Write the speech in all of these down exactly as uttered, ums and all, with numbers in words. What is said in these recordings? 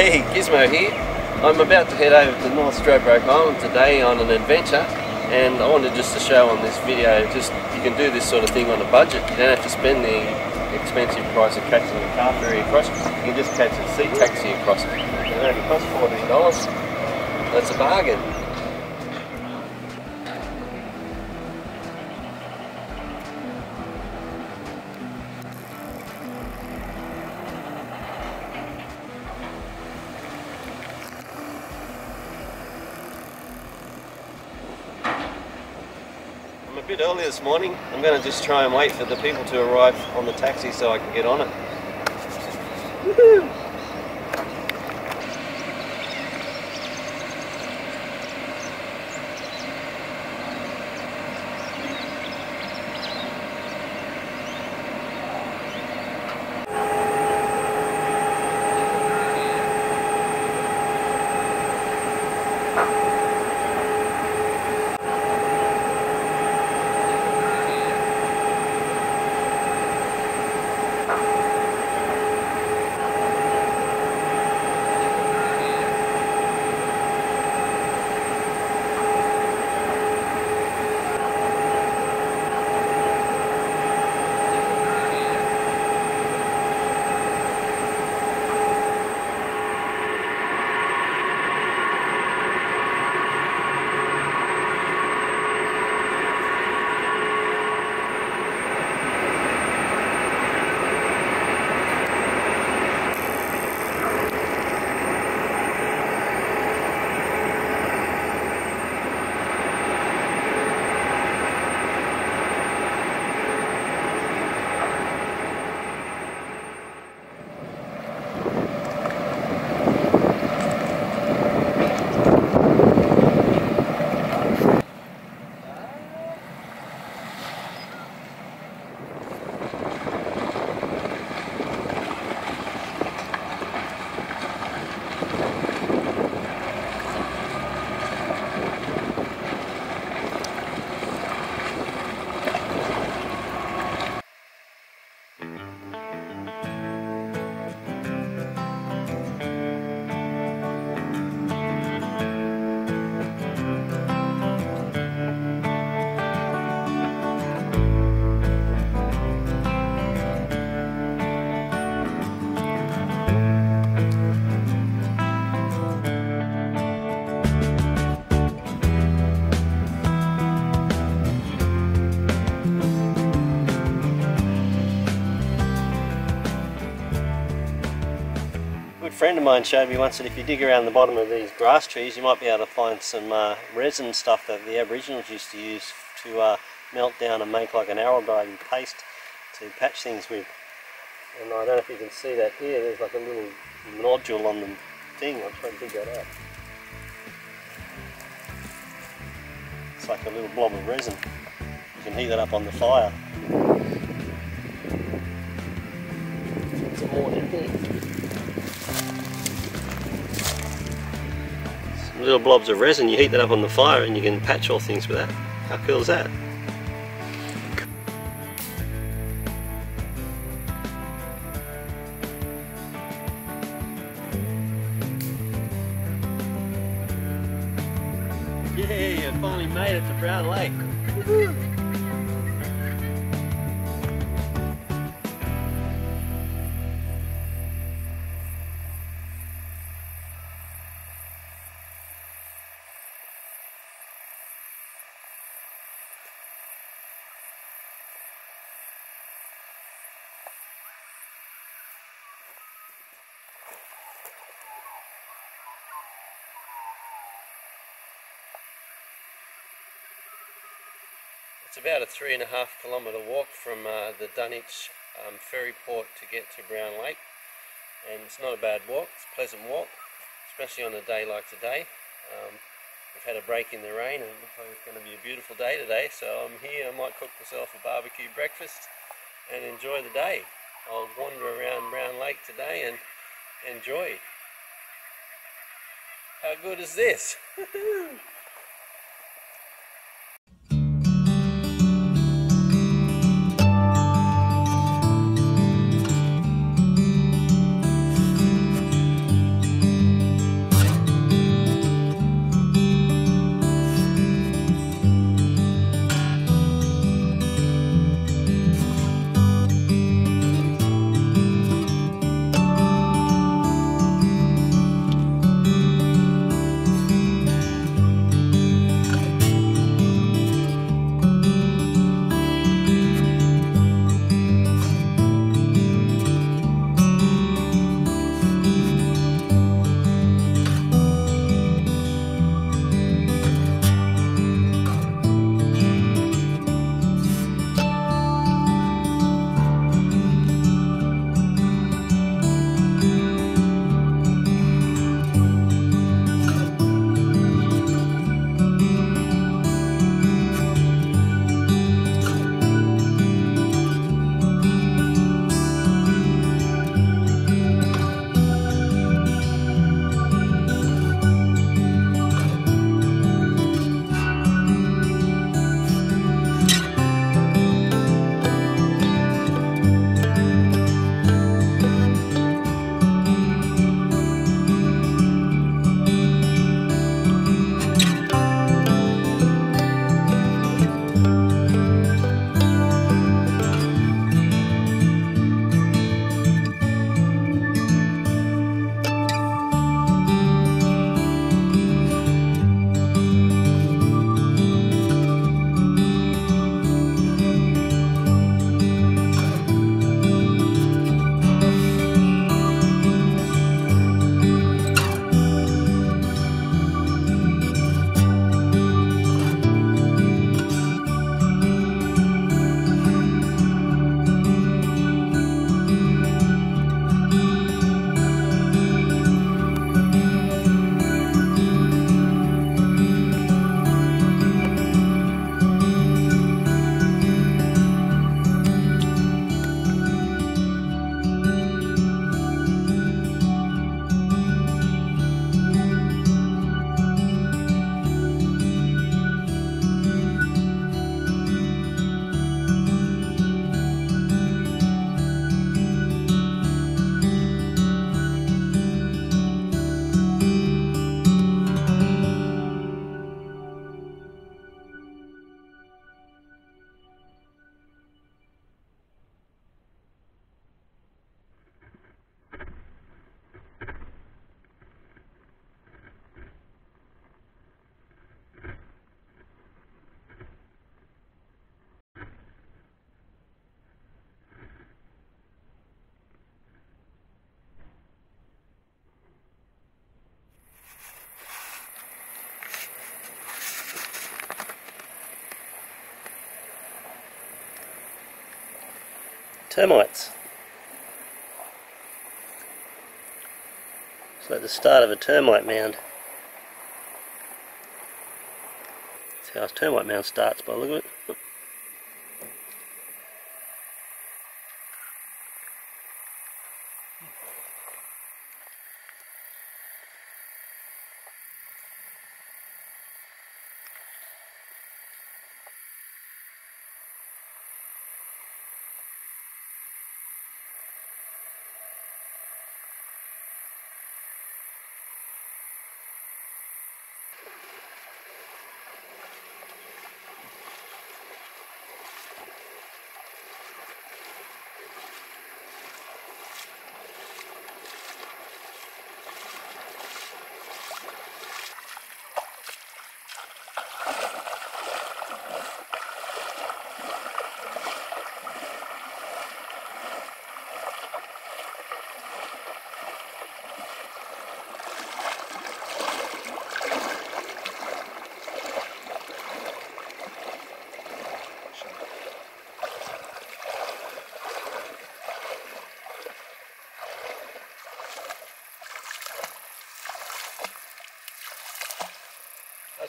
Hey, Gizmo here. I'm about to head over to North Stradbroke Island today on an adventure, and I wanted just to show on this video just you can do this sort of thing on a budget. You don't have to spend the expensive price of catching a car ferry across. You can just catch a sea taxi across. It only costs fourteen dollars. That's a bargain. A bit early this morning. I'm going to just try and wait for the people to arrive on the taxi so I can get on it. Woohoo! A friend of mine showed me once that if you dig around the bottom of these grass trees you might be able to find some uh, resin stuff that the Aboriginals used to use to uh, melt down and make like an araldine paste to patch things with. And I don't know if you can see that here, there's like a little nodule on the thing. I'll try and dig that out. It's like a little blob of resin. You can heat that up on the fire. Some more in here. Little blobs of resin, you heat that up on the fire and you can patch all things with that. How cool is that? Yeah, I finally made it to Brown Lake. Woo-hoo. It's about a three and a half kilometre walk from uh, the Dunwich um, ferry port to get to Brown Lake, and it's not a bad walk. It's a pleasant walk, especially on a day like today. Um, we've had a break in the rain and it's going to be a beautiful day today, so I'm here. I might cook myself a barbecue breakfast and enjoy the day. I'll wander around Brown Lake today and enjoy. How good is this? termites. So at the start of a termite mound. That's how a termite mound starts by looking at it.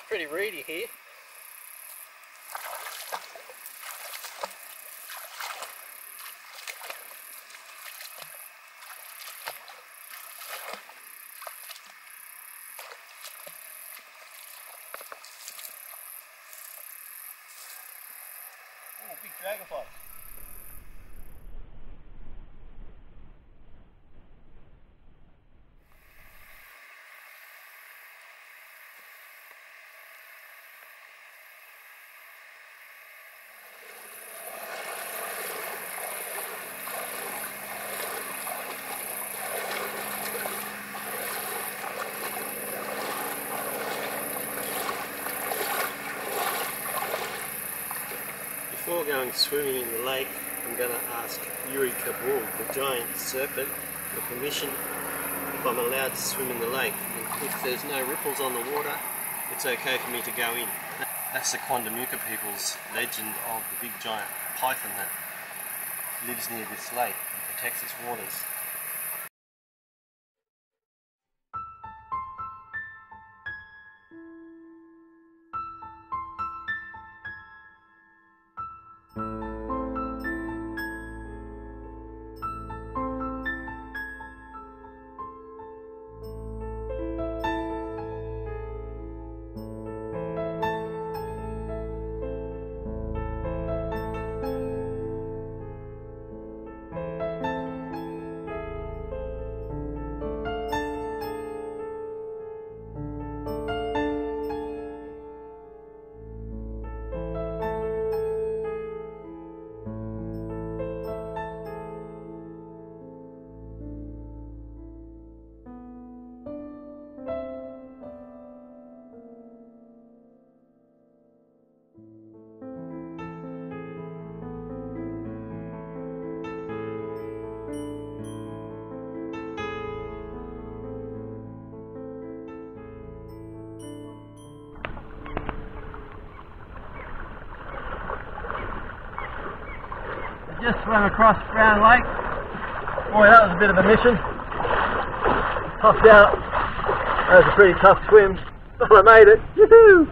Pretty reedy here. Oh, big dragonflies. Before going swimming in the lake, I'm going to ask Yuri Kabul, the giant serpent, for permission if I'm allowed to swim in the lake. And if there's no ripples on the water, it's okay for me to go in. That's the Quandamooka people's legend of the big giant python that lives near this lake and protects its waters. Just swam across Brown Lake. Boy, that was a bit of a mission. Tossed out. That was a pretty tough swim, but I made it. Yoo-hoo!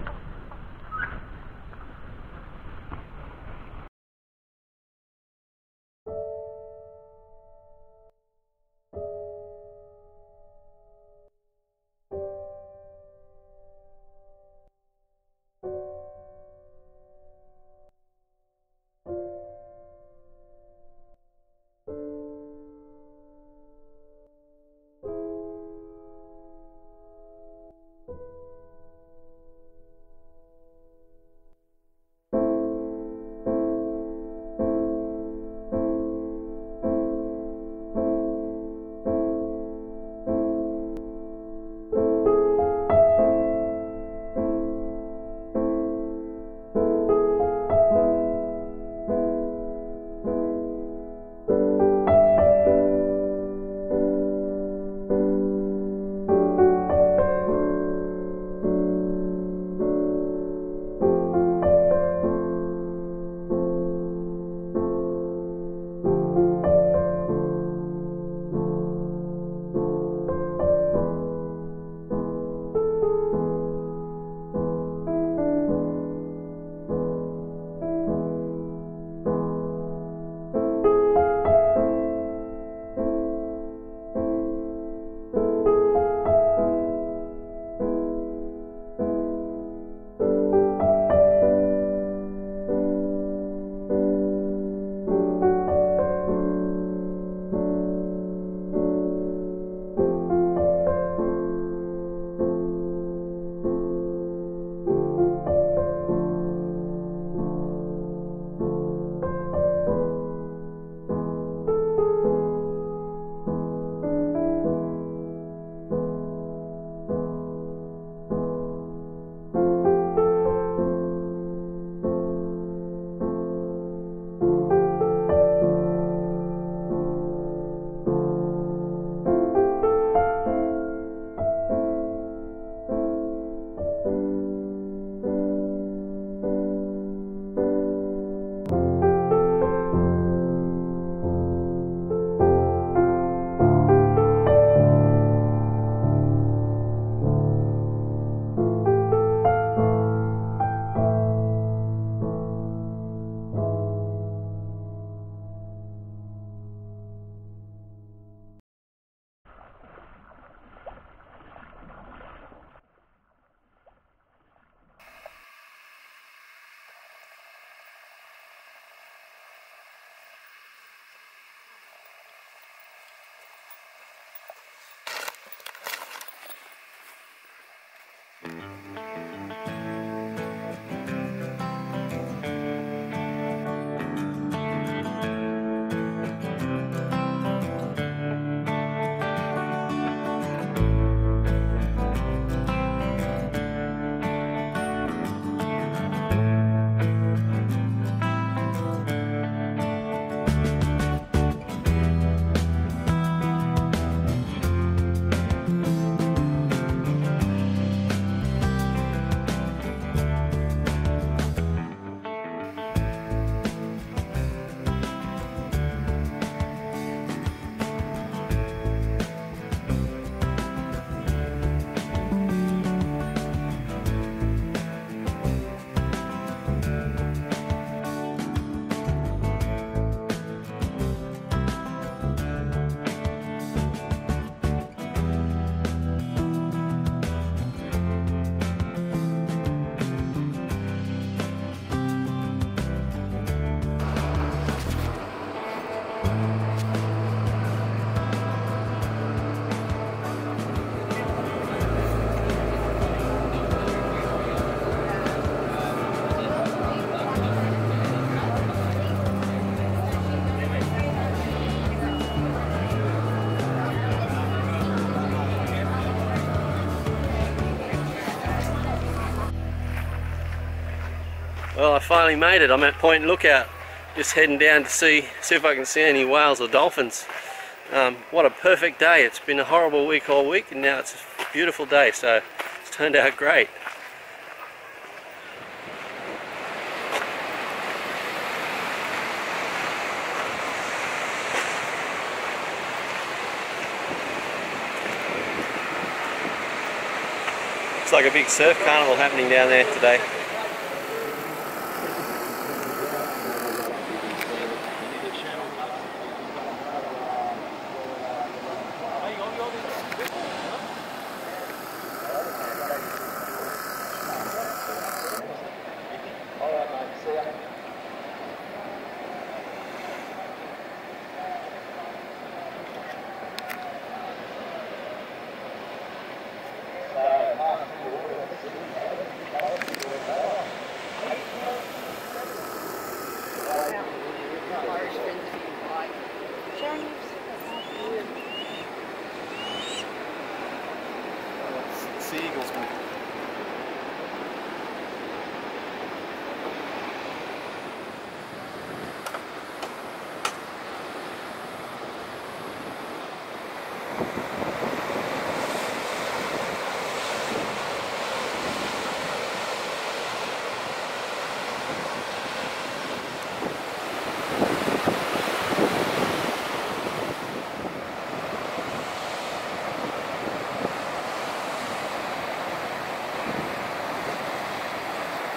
Well, I finally made it. I'm at Point Lookout, just heading down to see see if I can see any whales or dolphins. Um, what a perfect day. It's been a horrible week all week, and now it's a beautiful day, so it's turned out great. It's like a big surf carnival happening down there today. Seagulls.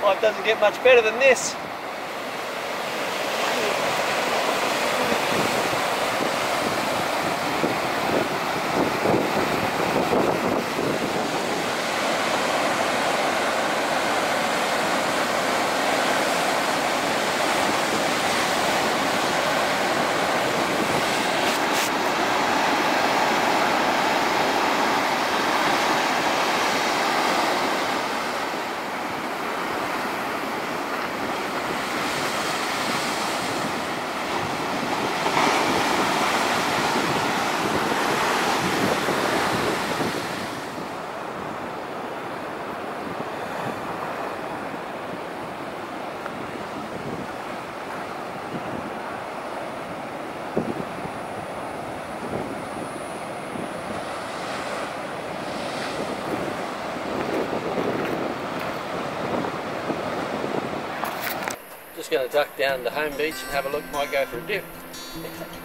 Life doesn't get much better than this. Just going to duck down to Home Beach and have a look, might go for a dip.